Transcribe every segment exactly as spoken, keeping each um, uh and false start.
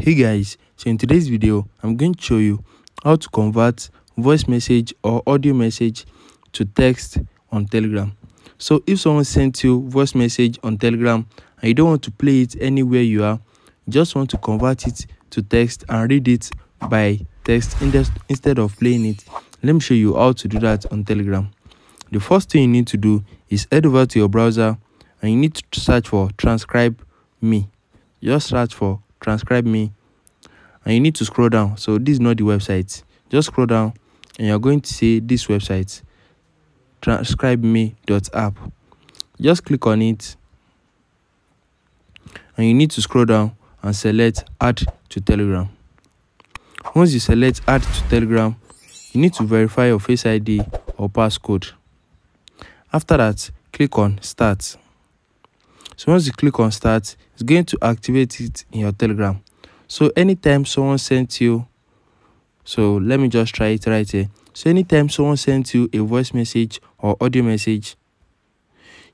Hey guys, so in today's video I'm going to show you how to convert voice message or audio message to text on Telegram. So if someone sent you voice message on Telegram and you don't want to play it anywhere you are, you just want to convert it to text and read it by text instead of playing it, let me show you how to do that on Telegram. The first thing you need to do is head over to your browser and you need to search for Transcribe Me. Just search for Transcribe Me and you need to scroll down. So this is not the website. Just scroll down and you're going to see this website, transcribe me dot app. Just click on it and you need to scroll down and select add to Telegram. Once you select add to Telegram, you need to verify your Face I D or passcode. After that, click on start. So once you click on start, it's going to activate it in your Telegram. So anytime someone sends you, so let me just try it right here. So anytime someone sends you a voice message or audio message,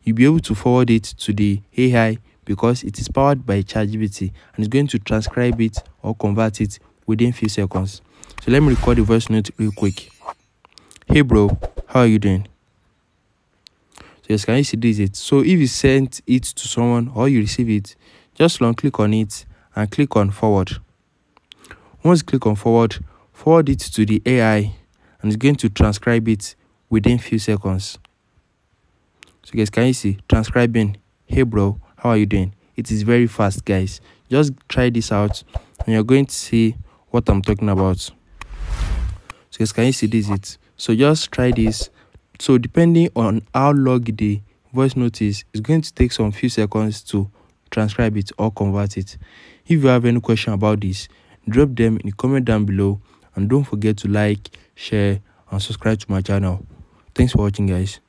you'll be able to forward it to the A I because it is powered by ChatGPT and it's going to transcribe it or convert it within few seconds. So let me record the voice note real quick. Hey bro, how are you doing? So yes, can you see this? It so if you sent it to someone or you receive it, just long click on it and click on forward. Once you click on forward, forward it to the A I and it's going to transcribe it within few seconds. So guys, can you see transcribing? Hey bro, how are you doing? It is very fast, guys. Just try this out and you're going to see what I'm talking about. So guys, can you see this? It so just try this. So depending on how long the voice note is, it's going to take some few seconds to transcribe it or convert it. If you have any question about this, drop them in the comment down below and don't forget to like, share and subscribe to my channel. Thanks for watching, guys.